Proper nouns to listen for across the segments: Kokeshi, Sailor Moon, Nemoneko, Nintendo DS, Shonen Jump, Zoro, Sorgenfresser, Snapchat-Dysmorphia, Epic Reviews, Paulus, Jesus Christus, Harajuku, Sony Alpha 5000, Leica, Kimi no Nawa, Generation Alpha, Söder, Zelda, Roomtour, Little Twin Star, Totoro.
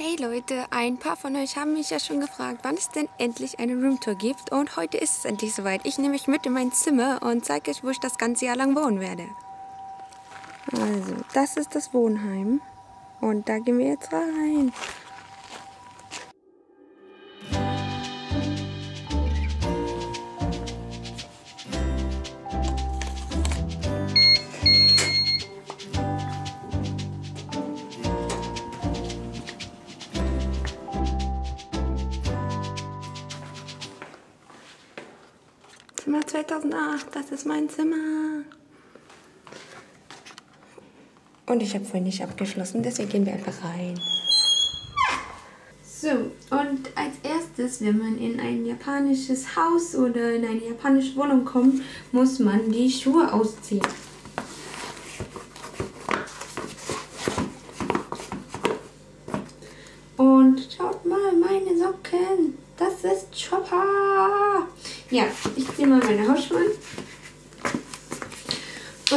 Hey Leute, ein paar von euch haben mich ja schon gefragt, wann es denn endlich eine Roomtour gibt, und heute ist es endlich soweit. Ich nehme euch mit in mein Zimmer und zeige euch, wo ich das ganze Jahr lang wohnen werde. Also, das ist das Wohnheim und da gehen wir jetzt rein. Zimmer 2008, das ist mein Zimmer. Und ich habe vorhin nicht abgeschlossen, deswegen gehen wir einfach rein. So, und als erstes, wenn man in ein japanisches Haus oder in eine japanische Wohnung kommt, muss man die Schuhe ausziehen. Und schaut mal, meine Socken, das ist Chopper. Ja, ich ziehe mal meine Hausschuhe an.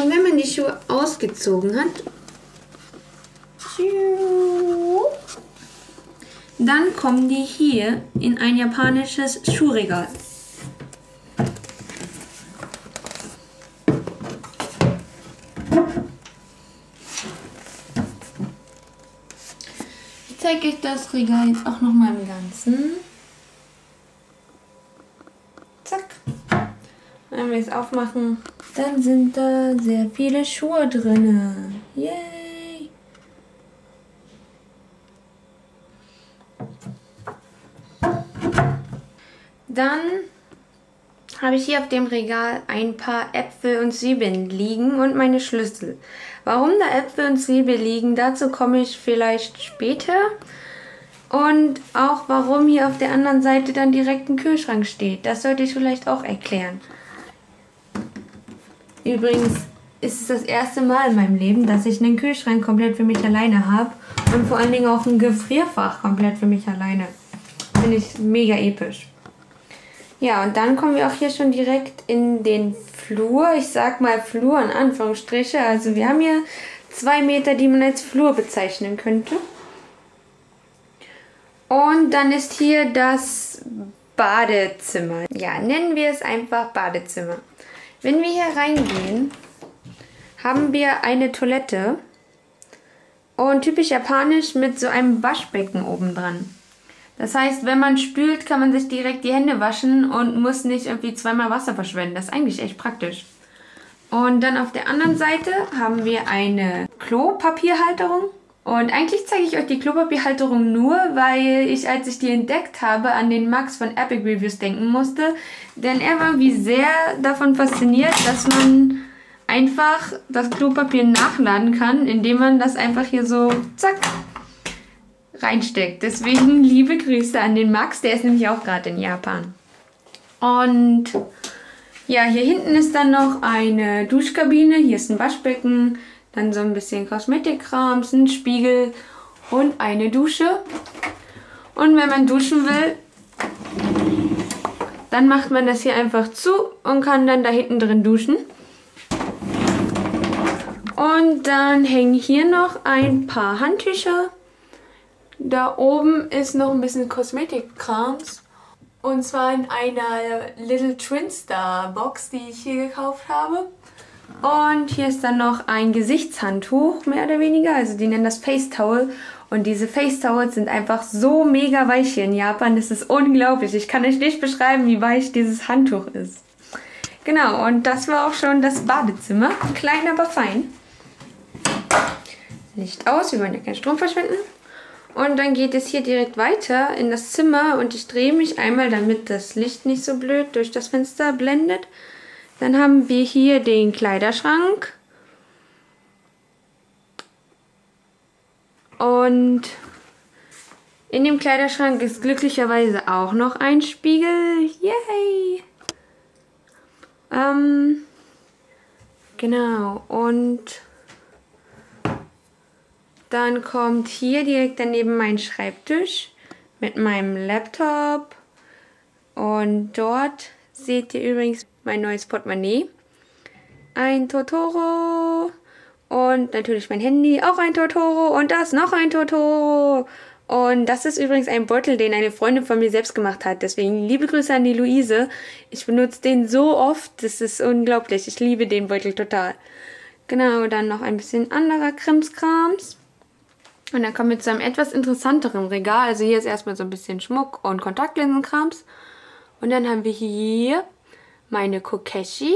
Und wenn man die Schuhe ausgezogen hat, dann kommen die hier in ein japanisches Schuhregal. Ich zeige euch das Regal jetzt auch nochmal im Ganzen. Wenn wir es aufmachen, dann sind da sehr viele Schuhe drin. Yay! Dann habe ich hier auf dem Regal ein paar Äpfel und Zwiebeln liegen und meine Schlüssel. Warum da Äpfel und Zwiebeln liegen, dazu komme ich vielleicht später. Und auch warum hier auf der anderen Seite dann direkt ein Kühlschrank steht, das sollte ich vielleicht auch erklären. Übrigens ist es das erste Mal in meinem Leben, dass ich einen Kühlschrank komplett für mich alleine habe und vor allen Dingen auch ein Gefrierfach komplett für mich alleine. Finde ich mega episch. Ja, und dann kommen wir auch hier schon direkt in den Flur. Ich sag mal Flur in Anführungsstriche. Also wir haben hier 2 Meter, die man als Flur bezeichnen könnte. Und dann ist hier das Badezimmer. Ja, nennen wir es einfach Badezimmer. Wenn wir hier reingehen, haben wir eine Toilette und typisch japanisch mit so einem Waschbecken obendran. Das heißt, wenn man spült, kann man sich direkt die Hände waschen und muss nicht irgendwie zweimal Wasser verschwenden. Das ist eigentlich echt praktisch. Und dann auf der anderen Seite haben wir eine Klopapierhalterung. Und eigentlich zeige ich euch die Klopapierhalterung nur, weil ich, als ich die entdeckt habe, an den Max von Epic Reviews denken musste. Denn er war wie sehr davon fasziniert, dass man einfach das Klopapier nachladen kann, indem man das einfach hier so, zack, reinsteckt. Deswegen liebe Grüße an den Max, der ist nämlich auch gerade in Japan. Und ja, hier hinten ist dann noch eine Duschkabine, hier ist ein Waschbecken. Dann so ein bisschen Kosmetikkram, ein Spiegel und eine Dusche. Und wenn man duschen will, dann macht man das hier einfach zu und kann dann da hinten drin duschen. Und dann hängen hier noch ein paar Handtücher. Da oben ist noch ein bisschen Kosmetikkrams. Und zwar in einer Little Twin Star Box, die ich hier gekauft habe. Und hier ist dann noch ein Gesichtshandtuch, mehr oder weniger. Also die nennen das Face Towel. Und diese Face Towels sind einfach so mega weich hier in Japan. Das ist unglaublich. Ich kann euch nicht beschreiben, wie weich dieses Handtuch ist. Genau, und das war auch schon das Badezimmer. Klein, aber fein. Licht aus, wir wollen ja keinen Strom verschwenden. Und dann geht es hier direkt weiter in das Zimmer. Und ich drehe mich einmal, damit das Licht nicht so blöd durch das Fenster blendet. Dann haben wir hier den Kleiderschrank und in dem Kleiderschrank ist glücklicherweise auch noch ein Spiegel. Yay! Genau, und dann kommt hier direkt daneben mein Schreibtisch mit meinem Laptop und dort seht ihr übrigens mein neues Portemonnaie, ein Totoro und natürlich mein Handy, auch ein Totoro und das noch ein Totoro. Und Und das ist übrigens ein Beutel, den eine Freundin von mir selbst gemacht hat. Deswegen liebe Grüße an die Luise. Ich benutze den so oft, das ist unglaublich. Ich liebe den Beutel total. Genau, dann noch ein bisschen anderer Krimskrams. Und dann kommen wir zu einem etwas interessanteren Regal. Also hier ist erstmal so ein bisschen Schmuck und Kontaktlinsenkrams. Und dann haben wir hier meine Kokeshi,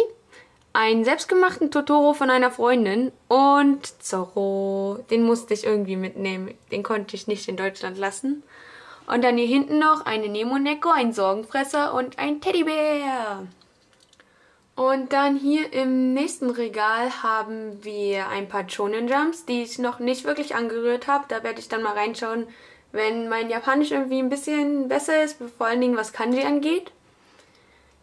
einen selbstgemachten Totoro von einer Freundin und Zoro. Den musste ich irgendwie mitnehmen. Den konnte ich nicht in Deutschland lassen. Und dann hier hinten noch eine Nemoneko, ein Sorgenfresser und ein Teddybär. Und dann hier im nächsten Regal haben wir ein paar Shonen Jumps, die ich noch nicht wirklich angerührt habe. Da werde ich dann mal reinschauen, wenn mein Japanisch irgendwie ein bisschen besser ist, vor allen Dingen was Kanji angeht.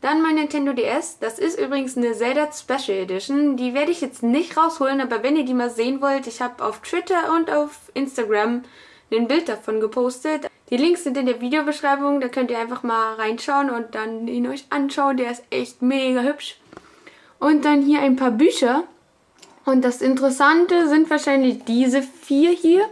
Dann mein Nintendo DS. Das ist übrigens eine Zelda Special Edition. Die werde ich jetzt nicht rausholen, aber wenn ihr die mal sehen wollt, ich habe auf Twitter und auf Instagram ein Bild davon gepostet. Die Links sind in der Videobeschreibung, da könnt ihr einfach mal reinschauen und dann ihn euch anschauen. Der ist echt mega hübsch. Und dann hier ein paar Bücher. Und das Interessante sind wahrscheinlich diese vier hier.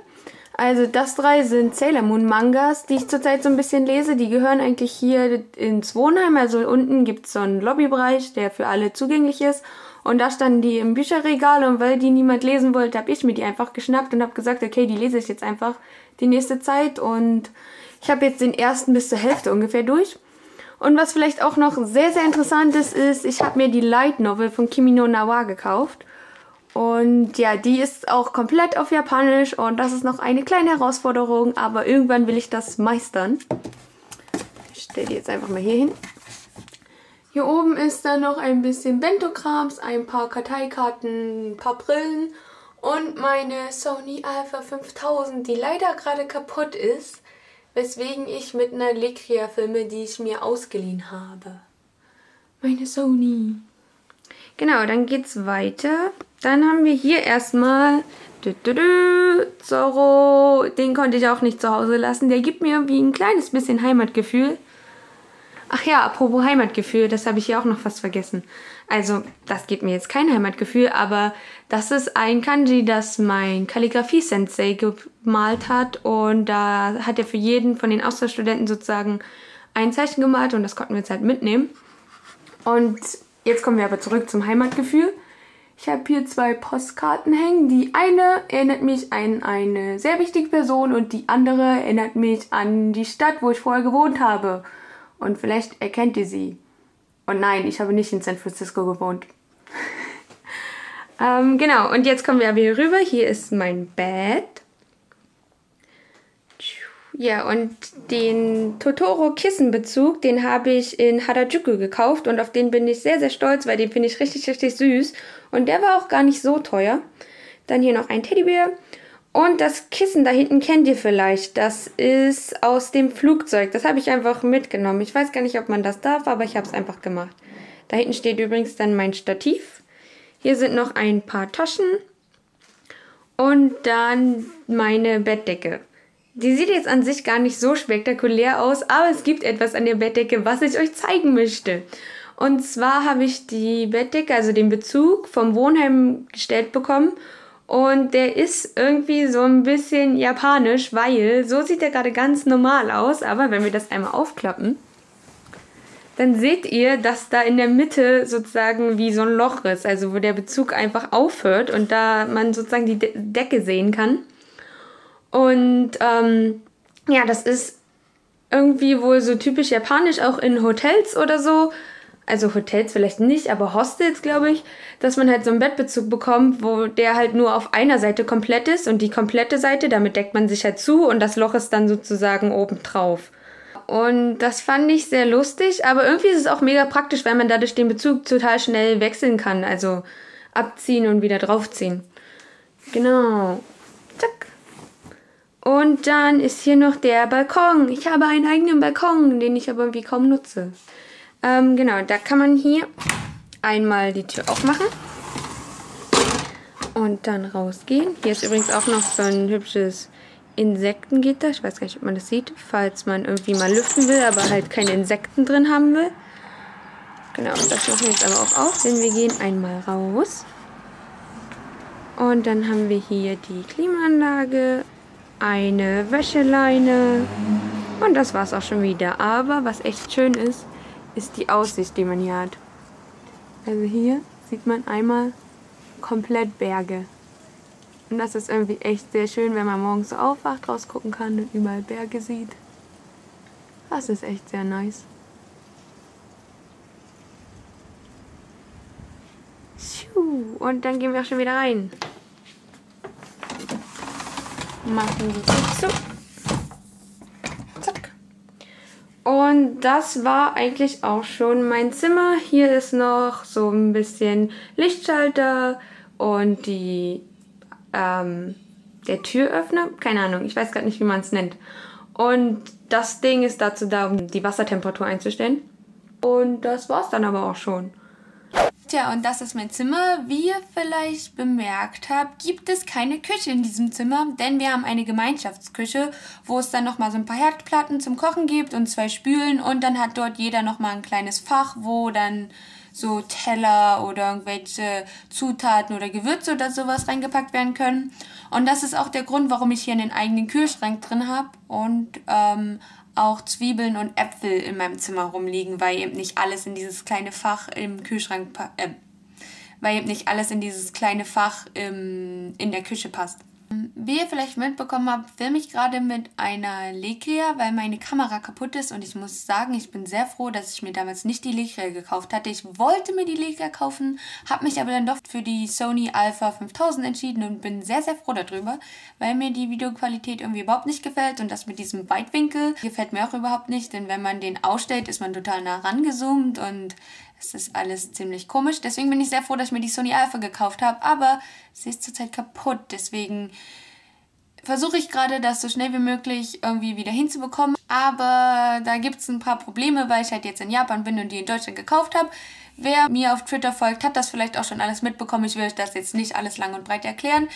Also das drei sind Sailor Moon Mangas, die ich zurzeit so ein bisschen lese. Die gehören eigentlich hier ins Wohnheim. Also unten gibt es so einen Lobbybereich, der für alle zugänglich ist. Und da standen die im Bücherregal und weil die niemand lesen wollte, habe ich mir die einfach geschnappt und habe gesagt, okay, die lese ich jetzt einfach die nächste Zeit. Und ich habe jetzt den ersten bis zur Hälfte ungefähr durch. Und was vielleicht auch noch sehr, sehr interessant ist, ich habe mir die Light Novel von Kimi no Nawa gekauft. Und ja, die ist auch komplett auf Japanisch und das ist noch eine kleine Herausforderung, aber irgendwann will ich das meistern. Ich stelle die jetzt einfach mal hier hin. Hier oben ist dann noch ein bisschen Bento-Krams, ein paar Karteikarten, ein paar Brillen und meine Sony Alpha 5000, die leider gerade kaputt ist, weswegen ich mit einer Leica filme, die ich mir ausgeliehen habe. Meine Sony. Genau, dann geht's weiter. Dann haben wir hier erstmal Zoro. Den konnte ich auch nicht zu Hause lassen. Der gibt mir irgendwie ein kleines bisschen Heimatgefühl. Ach ja, apropos Heimatgefühl, das habe ich hier auch noch fast vergessen. Also, das gibt mir jetzt kein Heimatgefühl, aber das ist ein Kanji, das mein Kalligrafie-Sensei gemalt hat. Und da hat er für jeden von den Austauschstudenten sozusagen ein Zeichen gemalt und das konnten wir jetzt halt mitnehmen. Und jetzt kommen wir aber zurück zum Heimatgefühl. Ich habe hier zwei Postkarten hängen. Die eine erinnert mich an eine sehr wichtige Person und die andere erinnert mich an die Stadt, wo ich vorher gewohnt habe. Und vielleicht erkennt ihr sie. Und nein, ich habe nicht in San Francisco gewohnt. Genau, und jetzt kommen wir aber hier rüber. Hier ist mein Bett. Ja, und den Totoro-Kissenbezug, den habe ich in Harajuku gekauft. Und auf den bin ich sehr, sehr stolz, weil den finde ich richtig, richtig süß. Und der war auch gar nicht so teuer. Dann hier noch ein Teddybär. Und das Kissen da hinten kennt ihr vielleicht. Das ist aus dem Flugzeug. Das habe ich einfach mitgenommen. Ich weiß gar nicht, ob man das darf, aber ich habe es einfach gemacht. Da hinten steht übrigens dann mein Stativ. Hier sind noch ein paar Taschen. Und dann meine Bettdecke. Die sieht jetzt an sich gar nicht so spektakulär aus, aber es gibt etwas an der Bettdecke, was ich euch zeigen möchte. Und zwar habe ich die Bettdecke, also den Bezug, vom Wohnheim gestellt bekommen. Und der ist irgendwie so ein bisschen japanisch, weil so sieht der gerade ganz normal aus. Aber wenn wir das einmal aufklappen, dann seht ihr, dass da in der Mitte sozusagen wie so ein Loch ist. Also wo der Bezug einfach aufhört und da man sozusagen die Decke sehen kann. Und ja, das ist irgendwie wohl so typisch japanisch, auch in Hotels oder so. Also Hotels vielleicht nicht, aber Hostels, glaube ich, dass man halt so einen Bettbezug bekommt, wo der halt nur auf einer Seite komplett ist und die komplette Seite, damit deckt man sich halt zu und das Loch ist dann sozusagen obendrauf. Und das fand ich sehr lustig, aber irgendwie ist es auch mega praktisch, weil man dadurch den Bezug total schnell wechseln kann, also abziehen und wieder draufziehen. Genau. Zack. Und dann ist hier noch der Balkon. Ich habe einen eigenen Balkon, den ich aber irgendwie kaum nutze. Genau, da kann man hier einmal die Tür aufmachen und dann rausgehen. Hier ist übrigens auch noch so ein hübsches Insektengitter. Ich weiß gar nicht, ob man das sieht, falls man irgendwie mal lüften will, aber halt keine Insekten drin haben will. Genau, das machen wir jetzt aber auch auf, denn wir gehen einmal raus. Und dann haben wir hier die Klimaanlage eine Wäscheleine. Und das war's auch schon wieder. Aber was echt schön ist, ist die Aussicht, die man hier hat. Also hier sieht man einmal komplett Berge. Und das ist irgendwie echt sehr schön, wenn man morgens so aufwacht, rausgucken kann und überall Berge sieht. Das ist echt sehr nice. Und dann gehen wir auch schon wieder rein. Machen wir das so. Zack. Und das war eigentlich auch schon mein Zimmer. Hier ist noch so ein bisschen Lichtschalter und die der Türöffner. Keine Ahnung, ich weiß gerade nicht, wie man es nennt. Und das Ding ist dazu da, um die Wassertemperatur einzustellen. Und das war's dann aber auch schon. Tja, und das ist mein Zimmer. Wie ihr vielleicht bemerkt habt, gibt es keine Küche in diesem Zimmer, denn wir haben eine Gemeinschaftsküche, wo es dann nochmal so ein paar Herdplatten zum Kochen gibt und 2 Spülen, und dann hat dort jeder nochmal ein kleines Fach, wo dann so Teller oder irgendwelche Zutaten oder Gewürze oder sowas reingepackt werden können. Und das ist auch der Grund, warum ich hier einen eigenen Kühlschrank drin habe und auch Zwiebeln und Äpfel in meinem Zimmer rumliegen, weil eben nicht alles in dieses kleine Fach im Kühlschrank in der Küche passt. Wie ihr vielleicht mitbekommen habt, filme ich gerade mit einer Leica, weil meine Kamera kaputt ist, und ich muss sagen, ich bin sehr froh, dass ich mir damals nicht die Leica gekauft hatte. Ich wollte mir die Leica kaufen, habe mich aber dann doch für die Sony Alpha 5000 entschieden und bin sehr, sehr froh darüber, weil mir die Videoqualität irgendwie überhaupt nicht gefällt, und das mit diesem Weitwinkel gefällt mir auch überhaupt nicht, denn wenn man den ausstellt, ist man total nah rangezoomt und es ist alles ziemlich komisch. Deswegen bin ich sehr froh, dass ich mir die Sony Alpha gekauft habe, aber sie ist zurzeit kaputt. Deswegen versuche ich gerade, das so schnell wie möglich irgendwie wieder hinzubekommen. Aber da gibt es ein paar Probleme, weil ich halt jetzt in Japan bin und die in Deutschland gekauft habe. Wer mir auf Twitter folgt, hat das vielleicht auch schon alles mitbekommen. Ich will euch das jetzt nicht alles lang und breit erklären.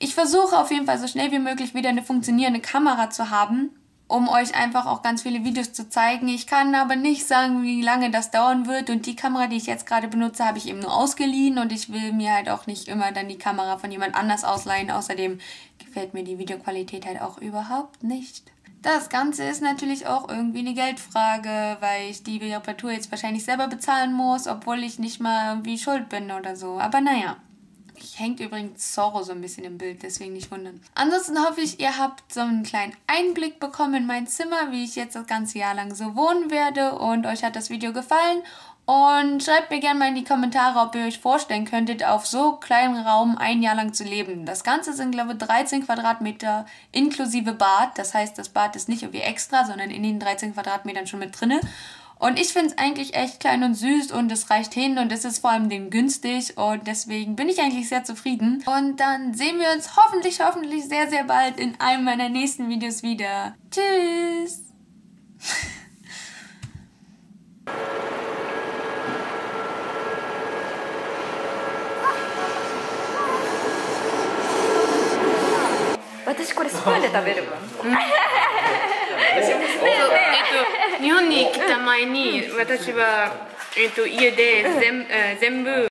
Ich versuche auf jeden Fall so schnell wie möglich wieder eine funktionierende Kamera zu haben, um euch einfach auch ganz viele Videos zu zeigen. Ich kann aber nicht sagen, wie lange das dauern wird, und die Kamera, die ich jetzt gerade benutze, habe ich eben nur ausgeliehen, und ich will mir halt auch nicht immer dann die Kamera von jemand anders ausleihen. Außerdem gefällt mir die Videoqualität halt auch überhaupt nicht. Das Ganze ist natürlich auch irgendwie eine Geldfrage, weil ich die Reparatur jetzt wahrscheinlich selber bezahlen muss, obwohl ich nicht mal irgendwie schuld bin oder so. Aber naja. Hängt übrigens Zoro so ein bisschen im Bild, deswegen nicht wundern. Ansonsten hoffe ich, ihr habt so einen kleinen Einblick bekommen in mein Zimmer, wie ich jetzt das ganze Jahr lang so wohnen werde, und euch hat das Video gefallen. Und schreibt mir gerne mal in die Kommentare, ob ihr euch vorstellen könntet, auf so kleinem Raum ein Jahr lang zu leben. Das Ganze sind, glaube ich, 13 Quadratmeter inklusive Bad. Das heißt, das Bad ist nicht irgendwie extra, sondern in den 13 Quadratmetern schon mit drinne. Und ich finde es eigentlich echt klein und süß, und es reicht hin, und es ist vor allem dem günstig, und deswegen bin ich eigentlich sehr zufrieden. Und dann sehen wir uns hoffentlich sehr, sehr bald in einem meiner nächsten Videos wieder. Tschüss!日本に来た前に、私は家で全部